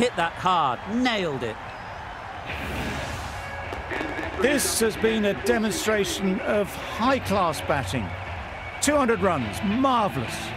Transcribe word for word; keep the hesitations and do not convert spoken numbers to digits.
Hit that hard, nailed it. This has been a demonstration of high-class batting. two hundred runs, marvellous.